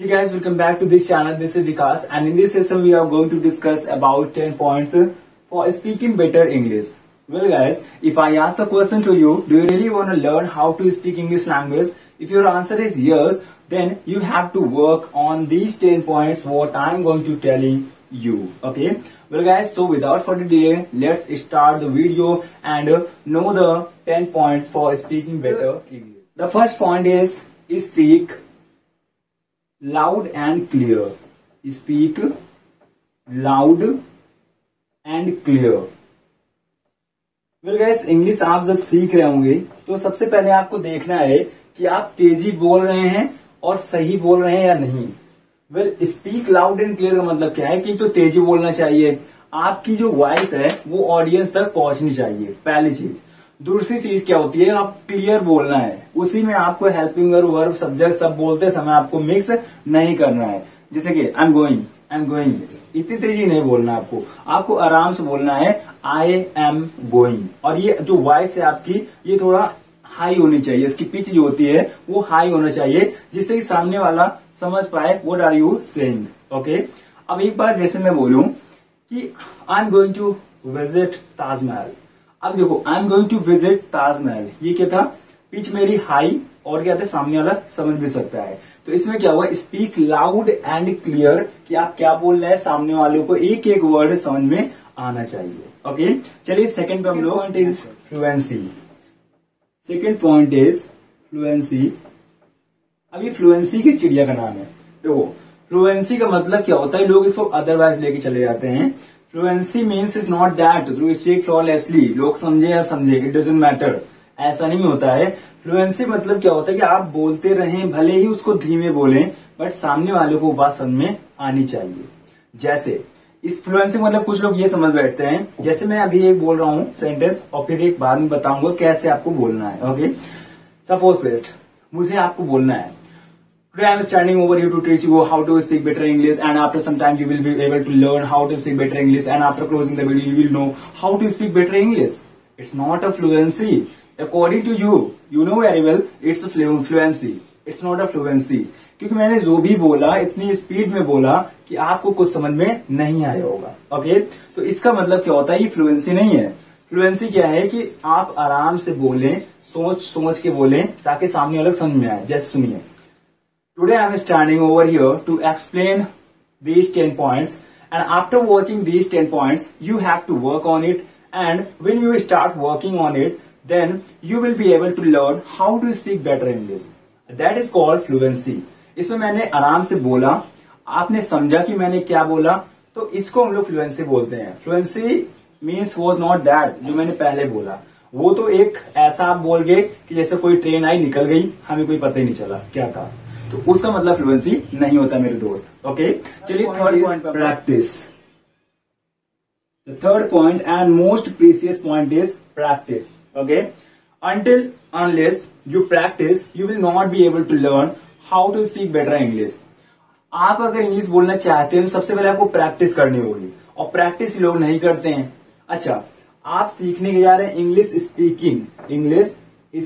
Hey guys, welcome back to this channel. This is Vikas, and in this session we are going to discuss about 10 points for speaking better English. Well guys, if I ask a question to you, do you really want to learn how to speak English language? If your answer is yes, then you have to work on these 10 points what I am going to telling you. Okay? Well guys, so without further delay, let's start the video and know the 10 points for speaking better English. The first point is speak loud and clear. Speak loud and clear. Well guys, English आप जब सीख रहे होंगे तो सबसे पहले आपको देखना है कि आप तेजी बोल रहे हैं और सही बोल रहे हैं या नहीं. Well speak loud and clear का मतलब क्या है कि तो तेजी बोलना चाहिए, आपकी जो वॉइस है वो ऑडियंस तक पहुंचनी चाहिए, पहली चीज. दूसरी चीज क्या होती है, आप क्लियर बोलना है. उसी में आपको हेल्पिंग वर्ब सब्जेक्ट सब बोलते समय आपको मिक्स नहीं करना है. जैसे कि आई एम गोइंग, इतनी तेजी नहीं बोलना आपको, आपको आराम से बोलना है आई एम गोइंग. और ये जो वॉइस है आपकी, ये थोड़ा हाई होनी चाहिए, इसकी पिच जो होती है वो हाई होना चाहिए, जिससे कि सामने वाला समझ पाए what are you saying. Okay, अब एक बार जैसे मैं बोलूं कि I am going to visit Taj Mahal. अब देखो, I am going to visit Taj Mahal, ये क्या था, पिच मेरी हाई, और क्या था, सामने वाला समझ भी सकता है. तो इसमें क्या हुआ, स्पीक लाउड एंड क्लियर, कि आप क्या बोल रहे हैं सामने वाले को एक एक वर्ड समझ में आना चाहिए. ओके, चलिए सेकंड पे हम लोग. Point is fluency. Second point is fluency. अभी फ्लुएंसी की चिड़िया का नाम है. देखो, फ्लुएंसी का मतलब क्या होता है, लोग इसको अदरवाइज लेके चले जाते हैं. Fluency means is not that you speak flawlessly, लोग समझे या समझे, इट डजंट मैटर, ऐसा नहीं होता है. फ्लुएंसी मतलब क्या होता है कि आप बोलते रहें, भले ही उसको धीमे बोलें, बट सामने वालों को बात समझ में आनी चाहिए. जैसे इस फ्लुएंसी मतलब कुछ लोग ये समझ बैठते हैं, जैसे मैं अभी एक बोल रहा हूँ सेंटेंस और फिर एक बाद में बताऊंगा कैसे आपको बोलना है. ओके, सपोज इट, मुझे आपको बोलना है today I am standing over here to teach you how to speak better English, and after some time you will be able to learn how to speak better English, and after closing the video you will know how to speak better English. It's not a fluency. According to you, you know very well, it's a fluency. It's not a fluency. क्योंकि मैंने जो भी बोला इतनी speed में बोला कि आपको कुछ समझ में नहीं आया होगा. ओके, तो इसका मतलब क्या होता है, ये फ्लुएंसी नहीं है. फ्लुएंसी क्या है कि आप आराम से बोलें, सोच सोच के बोलें, ताकि सामने वाले समझ में आए. जैसे सुनिए, today I am standing over here to explain these 10 points, and after watching these 10 points you have to work on it, and when you start working on it then you will be able to learn how to speak better English. That is called fluency. इसमें मैंने आराम से बोला, आपने समझा कि मैंने क्या बोला, तो इसको हम लोग फ्लुएंसी बोलते हैं. Fluency means was not that जो मैंने पहले बोला, वो तो एक ऐसा आप बोल गए कि जैसे कोई ट्रेन आई निकल गई, हमें कोई पता ही नहीं चला क्या था, तो उसका मतलब फ्लुएंसी नहीं होता मेरे दोस्त. ओके, चलिए third point practice. Third point and most precious point is practice. Okay, until unless you practice you will not be able to learn how to speak better English. आप अगर इंग्लिश बोलना चाहते हैं तो सबसे पहले आपको प्रैक्टिस करनी होगी, और प्रैक्टिस लोग नहीं करते हैं. अच्छा, आप सीखने के जा रहे हैं इंग्लिश स्पीकिंग. इंग्लिश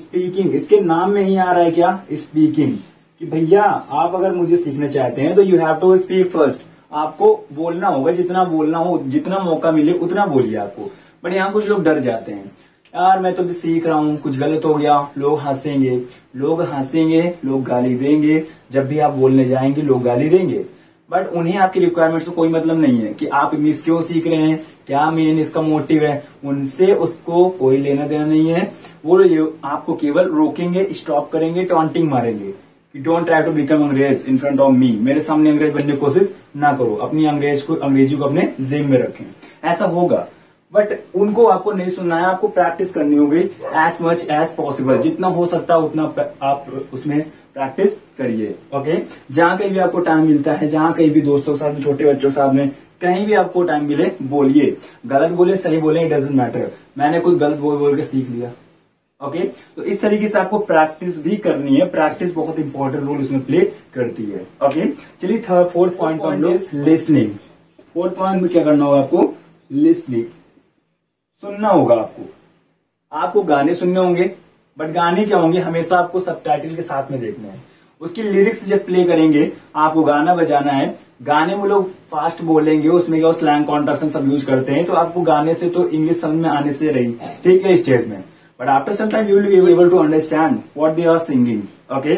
स्पीकिंग, इसके नाम में ही आ रहा है क्या, स्पीकिंग, कि भैया आप अगर मुझे सीखना चाहते हैं तो you have to speak first. आपको बोलना होगा, जितना बोलना हो, जितना मौका मिले उतना बोलिए आपको. बट यहाँ कुछ लोग डर जाते हैं, यार मैं तो भी सीख रहा हूँ, कुछ गलत हो गया, लोग हंसेंगे, लोग हंसेंगे, लोग गाली देंगे, जब भी आप बोलने जाएंगे लोग गाली देंगे. बट उन्हें आपकी रिक्वायरमेंट से कोई मतलब नहीं है कि आप इंग्लिश क्यों सीख रहे हैं, क्या मेन इसका मोटिव है, उनसे उसको कोई लेना देना नहीं है. वो आपको केवल रोकेंगे, स्टॉप करेंगे, टॉन्टिंग मारेंगे कि डोंट ट्राई टू बिकम अंग्रेज इन फ्रंट ऑफ मी, मेरे सामने अंग्रेज बनने की कोशिश ना करो, अपनी अंग्रेजी को अपने जेब में रखें, ऐसा होगा. बट उनको आपको नहीं सुनना है, आपको प्रैक्टिस करनी होगी एज मच एज पॉसिबल, जितना हो सकता है उतना आप उसमें प्रैक्टिस करिए. ओके, जहां कहीं भी आपको टाइम मिलता है, जहां कहीं भी दोस्तों के साथ में, छोटे बच्चों के साथ में, कहीं भी आपको टाइम मिले बोलिए, गलत बोले सही बोले इट डजंट मैटर. मैंने कोई गलत बोल के सीख लिया. ओके, तो इस तरीके से आपको प्रैक्टिस भी करनी है, प्रैक्टिस बहुत इंपॉर्टेंट रोल इसमें प्ले करती है. ओके, चलिए third fourth point is listening. Fourth point में क्या करना होगा आपको, लिसनिंग, सुनना होगा आपको. आपको गाने सुनने होंगे, बट गाने क्या होंगे, हमेशा आपको सबटाइटल के साथ में देखना है, उसकी लिरिक्स जब प्ले करेंगे, आपको गाना बजाना है, गाने में लोग फास्ट बोलेंगे, उसमें क्या स्लैंग कॉन्ट्रैक्शन सब यूज करते हैं, तो आपको गाने से तो इंग्लिश समझ में आने से रही, ठीक है, स्टेज में। But after some time you will be able to understand what they are singing, okay.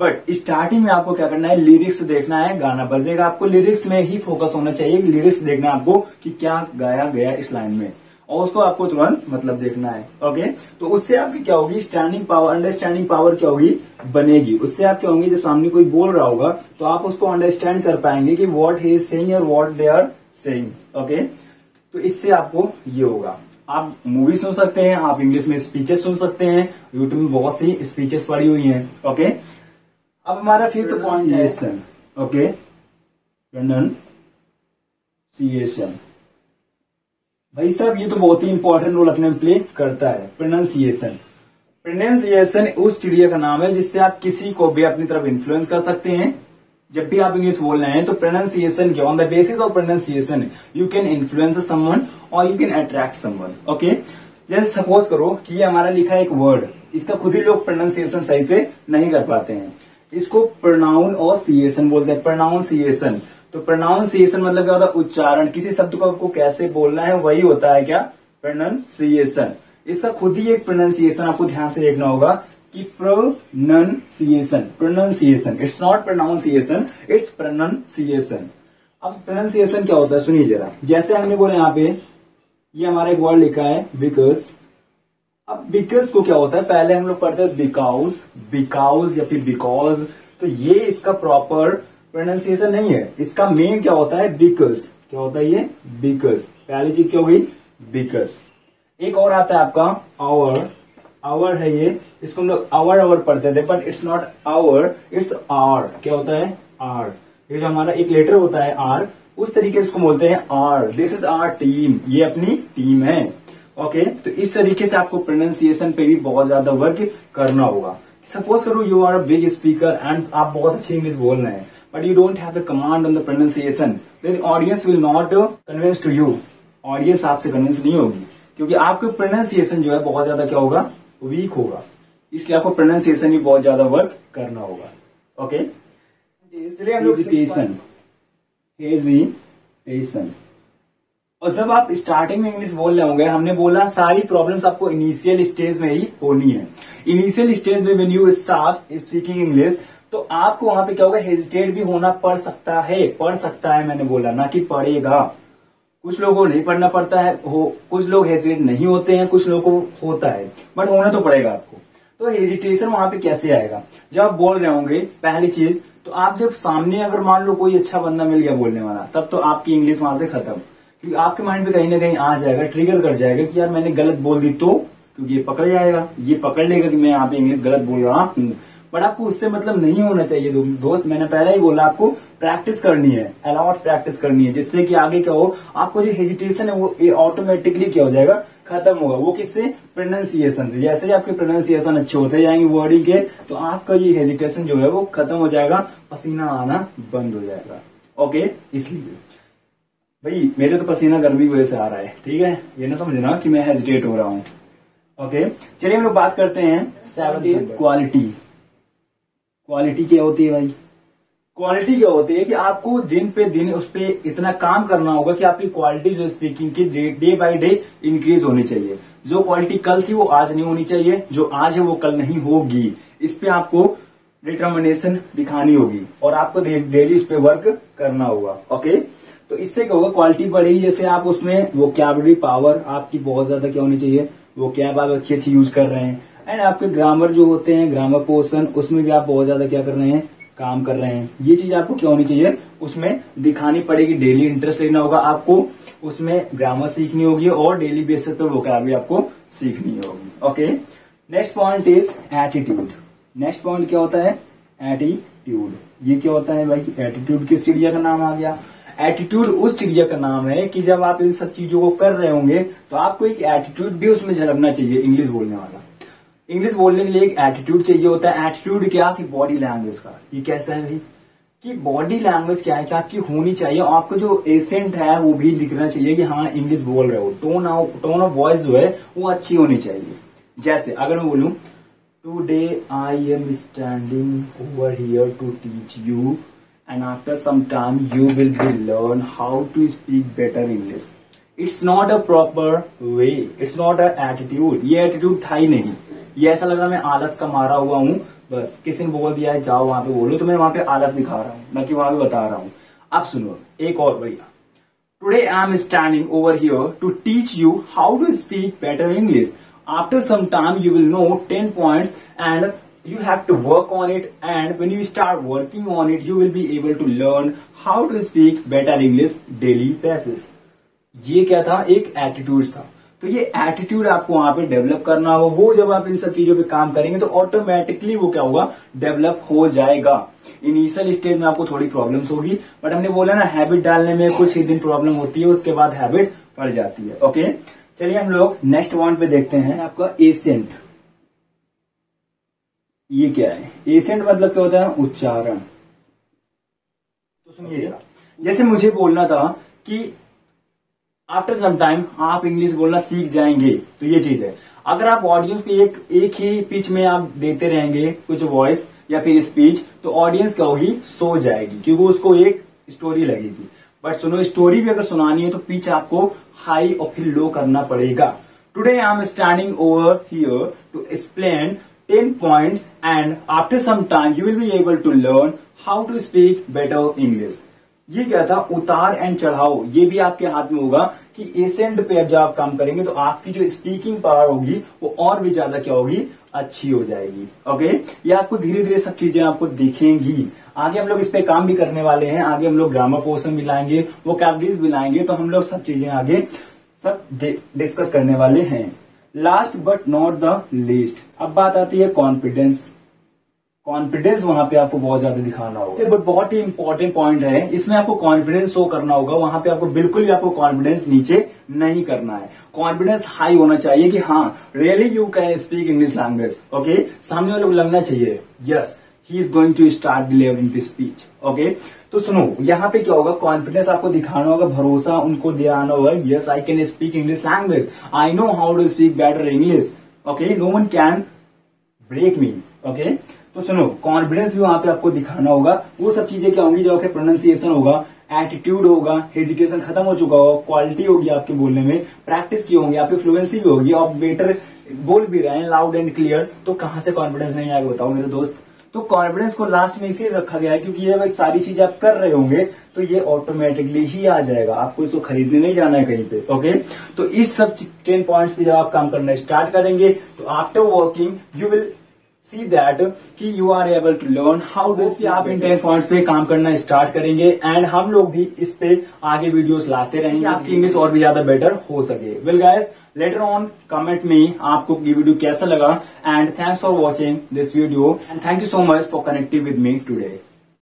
But starting में आपको क्या करना है, लिरिक्स देखना है, गाना बजेगा, आपको लिरिक्स में ही फोकस होना चाहिए, लिरिक्स देखना आपको कि क्या गाया गया इस लाइन में, और उसको आपको तुरंत मतलब देखना है, ओके। तो उससे आपकी क्या होगी, स्टैंडिंग पावर, अंडरस्टैंडिंग पावर क्या होगी, बनेगी। उससे आप क्या होंगे, जब सामने कोई बोल रहा होगा तो आप उसको अंडरस्टैंड कर पाएंगे कि व्हाट ही इज सेइंग और what they are saying, okay. तो इससे आपको ये होगा, आप मूवी सुन सकते हैं, आप इंग्लिश में स्पीचेस सुन सकते हैं, यूट्यूब में बहुत सी स्पीचेस पड़ी हुई हैं, ओके। अब हमारा फिफ्थ पॉइंट है, ओके, प्रोनंसिएशन। भाई साहब, ये तो बहुत ही इंपॉर्टेंट रोल अपने प्ले करता है, प्रोनाउंसिएशन। प्रोनाउंसिएशन उस चिड़िया का नाम है जिससे आप किसी को भी अपनी तरफ इन्फ्लुएंस कर सकते हैं। जब भी आप इंग्लिश बोल रहे हैं तो प्रोनाउंसिएशन के on the basis of pronunciation you can influence someone और you can attract someone, okay. जैसे सपोज करो कि ये हमारा लिखा है एक वर्ड, इसका खुद ही लोग प्रोनाउंसिएशन सही से नहीं कर पाते हैं, इसको प्रोनाउन और सिएशन बोलते हैं, प्रोनाउंसिएशन। तो प्रोनाउंसिएशन मतलब क्या होता है, उच्चारण, किसी शब्द को आपको कैसे बोलना है, वही होता है क्या, प्रोनाउंसिएशन। इसका खुद ही एक प्रोनाउंसिएशन, आपको ध्यान से देखना होगा कि pronunciation, pronunciation, it's not pronunciation, it's pronunciation. अब प्रोनाउंसिएशन क्या होता है, सुनिए जरा। जैसे हमने बोले यहाँ पे, ये हमारा एक वर्ड लिखा है विकस। अब विकस को क्या होता है, पहले हम लोग पढ़ते हैं बिकाउस, बिकाउस या फिर बिकॉज, तो ये इसका प्रॉपर प्रोनाउंसिएशन नहीं है। इसका मेन क्या होता है, बिकस। क्या होता है ये, बिकस। पहली चीज क्या होगी, बिकस। एक और आता है आपका आवर, आवर है ये, इसको हम लोग आवर आवर पढ़ते थे, but it's not our, it's are. क्या होता है, आर। ये जो हमारा एक लेटर होता है आर, उस तरीके से इसको बोलते हैं are. This is our team, ये अपनी टीम है, ओके। तो इस तरीके से आपको प्रोनाउंसिएशन पे भी बहुत ज्यादा वर्क करना होगा। सपोज करो you are a big speaker and आप बहुत अच्छी इंग्लिश बोल रहे हैं, but you don't have the command on the pronunciation, then audience will not convince to you, audience आपसे convince नहीं होगी, क्योंकि आपके pronunciation जो है बहुत ज्यादा क्या होगा, weak होगा। इसलिए आपको pronunciation भी बहुत ज्यादा work करना होगा, okay? इसलिए हम लोग hesitation। और जब आप स्टार्टिंग में इंग्लिश बोल रहे होंगे, हमने बोला सारी प्रॉब्लम्स आपको इनिशियल स्टेज में ही होनी है। इनिशियल स्टेज में when you start speaking English, तो आपको वहां पे क्या होगा, हेजिटेट भी होना पड़ सकता है, पढ़ सकता है, मैंने बोला ना कि पढ़ेगा। कुछ लोगों को नहीं पढ़ना पड़ता है, कुछ लोग हेजिटेट नहीं होते हैं, कुछ लोगों को होता है, बट होना तो पड़ेगा आपको। तो हेजिटेशन वहां पे कैसे आएगा, जब आप बोल रहे होंगे, पहली चीज तो आप जब सामने अगर मान लो कोई अच्छा बंदा मिल गया बोलने वाला, तब तो आपकी इंग्लिश वहां से खत्म, क्योंकि आपके माइंड पे कहीं ना कहीं आ जाएगा, ट्रिगर कर जाएगा कि यार मैंने गलत बोल दी, तो क्योंकि ये पकड़ जाएगा, ये पकड़ लेगा कि मैं यहाँ पे इंग्लिश गलत बोल रहा हूँ। बट आपको उससे मतलब नहीं होना चाहिए दोस्त, मैंने पहले ही बोला आपको प्रैक्टिस करनी है, अलॉट प्रैक्टिस करनी है, जिससे कि आगे क्या हो, आपको जो हेजिटेशन है वो ऑटोमेटिकली क्या हो जाएगा, खत्म होगा। वो किससे, प्रोनाउंसिएशन। जैसे ही आपके प्रोनाउंसिएशन अच्छे होते जाएंगे वर्डिंग के, तो आपका ये हेजिटेशन जो है वो खत्म हो जाएगा, पसीना आना बंद हो जाएगा, ओके। इसलिए भाई मेरे तो पसीना गर्मी की वजह से आ रहा है, ठीक है, ये ना समझना कि मैं हेजिटेट हो रहा हूँ, ओके। चलिए हम लोग बात करते हैं सेवंथ, क्वालिटी। क्वालिटी क्या होती है भाई, क्वालिटी क्या होती है कि आपको दिन पे दिन उस पे इतना काम करना होगा कि आपकी क्वालिटी जो स्पीकिंग की डे बाय डे इंक्रीज होनी चाहिए। जो क्वालिटी कल थी वो आज नहीं होनी चाहिए, जो आज है वो कल नहीं होगी। इस पे आपको डिटर्मिनेशन दिखानी होगी और आपको डेली उस पे वर्क करना होगा, ओके। तो इससे क्या होगा, क्वालिटी बढ़ेगी। जैसे आप उसमें वोकैबुलरी पावर आपकी बहुत ज्यादा क्या होनी चाहिए, वोकैब आप अच्छी अच्छी यूज कर रहे हैं, एंड आपके ग्रामर जो होते हैं, ग्रामर पोर्शन, उसमें भी आप बहुत ज्यादा क्या कर रहे हैं, काम कर रहे हैं। ये चीज आपको क्या होनी चाहिए, उसमें दिखानी पड़ेगी, डेली इंटरेस्ट लेना होगा आपको, उसमें ग्रामर सीखनी होगी और डेली बेसिस पे वोकैबुलरी आपको सीखनी होगी, okay. Next point is attitude. Next point क्या होता है, एटीट्यूड। ये क्या होता है भाई, एटीट्यूड किस चिड़िया का नाम आ गया, एटीट्यूड उस चिड़िया का नाम है कि जब आप इन सब चीजों को कर रहे होंगे तो आपको एक एटीट्यूड भी उसमें झलकना चाहिए। इंग्लिश बोलने वाला, इंग्लिश बोलने के लिए एक एटीट्यूड चाहिए होता है। एटीट्यूड क्या, कि बॉडी लैंग्वेज का। ये कैसा है भाई, कि बॉडी लैंग्वेज क्या है कि आपकी होनी चाहिए, आपको जो एसेंट है वो भी दिखना चाहिए कि हाँ इंग्लिश बोल रहे हो। टोन ऑफ वॉइस जो है वो अच्छी होनी चाहिए। जैसे अगर मैं बोलूं Today I am standing over here to teach you, and after some time you will be learn how to speak better English. It's not a proper way. It's not an attitude. ये attitude था ही नहीं. ये ऐसा लग रहा मैं आलस का मारा हुआ हूँ. बस किसी ने बोल दिया है जाओ वहाँ पे बोलो तो मैं वहाँ पे आलस दिखा रहा हूँ, मैं कि वहाँ पे बता रहा हूँ. अब सुनो एक और बढ़िया. Today I am standing over here to teach you how to speak better English. After some time you will know 10 points and you have to work on it, and when you start working on it you will be able to learn how to speak better English daily basis. ये क्या था? एक attitude था. तो ये attitude आपको वहां पे डेवलप करना होगा. वो जब आप इन सब चीजों पे काम करेंगे तो ऑटोमेटिकली वो क्या होगा, डेवलप हो जाएगा. इनिशियल स्टेज में आपको थोड़ी प्रॉब्लम्स होगी, बट हमने बोला ना हैबिट डालने में कुछ ही दिन प्रॉब्लम होती है, उसके बाद हैबिट पड़ जाती है. ओके, चलिए हम लोग नेक्स्ट पॉइंट पे देखते हैं. आपका एसेंट, ये क्या है? एसेंट मतलब क्या होता है? उच्चारण. तो सुनिए, जैसे मुझे बोलना था कि आफ्टर सम टाइम आप इंग्लिश बोलना सीख जाएंगे, तो ये चीज है. अगर आप ऑडियंस को एक ही पिच में आप देते रहेंगे कुछ वॉइस या फिर स्पीच, तो ऑडियंस क्या होगी, सो जाएगी, क्योंकि उसको एक स्टोरी लगेगी. बट सुनो, स्टोरी भी अगर सुनानी है तो पिच आपको हाई और फिर लो करना पड़ेगा. Today I am standing over here to explain 10 points and after some time you will be able to learn how to speak better English. ये क्या था? उतार एंड चढ़ाव. ये भी आपके हाथ में होगा कि एसेंट पे जब आप काम करेंगे तो आपकी जो स्पीकिंग पावर होगी वो और भी ज्यादा क्या होगी, अच्छी हो जाएगी. ओके, ये आपको धीरे धीरे सब चीजें आपको दिखेंगी. आगे हम लोग इस पे काम भी करने वाले हैं. आगे हम लोग ग्रामर पोर्शन भी लाएंगे, वो कैबरीज भी लाएंगे, तो हम लोग सब चीजें आगे सब डिस्कस करने वाले हैं. Last but not the least, अब बात आती है कॉन्फिडेंस. कॉन्फिडेंस वहां पे आपको बहुत ज्यादा दिखाना होगा. बहुत ही इंपॉर्टेंट पॉइंट है, इसमें आपको कॉन्फिडेंस शो करना होगा. वहां पे आपको बिल्कुल भी आपको कॉन्फिडेंस नीचे नहीं करना है. कॉन्फिडेंस हाई होना चाहिए कि हाँ really you can speak English language. Okay, सामने वाले को लगना चाहिए yes he is going to start delivering this speech. Okay, तो सुनो यहाँ पे क्या होगा, कॉन्फिडेंस आपको दिखाना होगा, भरोसा उनको दिलाना होगा. Yes I can speak English language, I know how to speak better English. Okay, no one can break me. Okay, तो सुनो कॉन्फिडेंस भी वहां पे आपको दिखाना होगा. वो सब चीजें क्या होंगी, जो आपके प्रोनाउंसिएशन होगा, एटीट्यूड होगा, हेजिटेशन खत्म हो चुका होगा, क्वालिटी होगी आपके बोलने में, प्रैक्टिस की होगी, आपकी फ्लुएंसी भी होगी, आप बेटर बोल भी रहे हैं लाउड एंड क्लियर. तो कहां से कॉन्फिडेंस नहीं आएगा बताओ मेरे दोस्त. तो कॉन्फिडेंस को लास्ट में इसे रखा गया है क्योंकि ये सारी चीजें आप कर रहे होंगे तो ये ऑटोमेटिकली ही आ जाएगा. आपको इसको खरीदने नहीं जाना है कहीं पे. ओके, तो इस सब 10 पॉइंट्स पे जब आप काम करना स्टार्ट करेंगे तो after working you will See that कि you are able to learn how to speak. आप इन 10 पॉइंट्स पे काम करना स्टार्ट करेंगे एंड हम लोग भी इस पे आगे वीडियोस लाते रहेंगे, आपकी इंग्लिश और भी ज्यादा बेटर हो सके. Well guys, letter on comment में आपको ये वीडियो कैसा लगा, and thanks for watching this video and thank you so much for connecting with me today.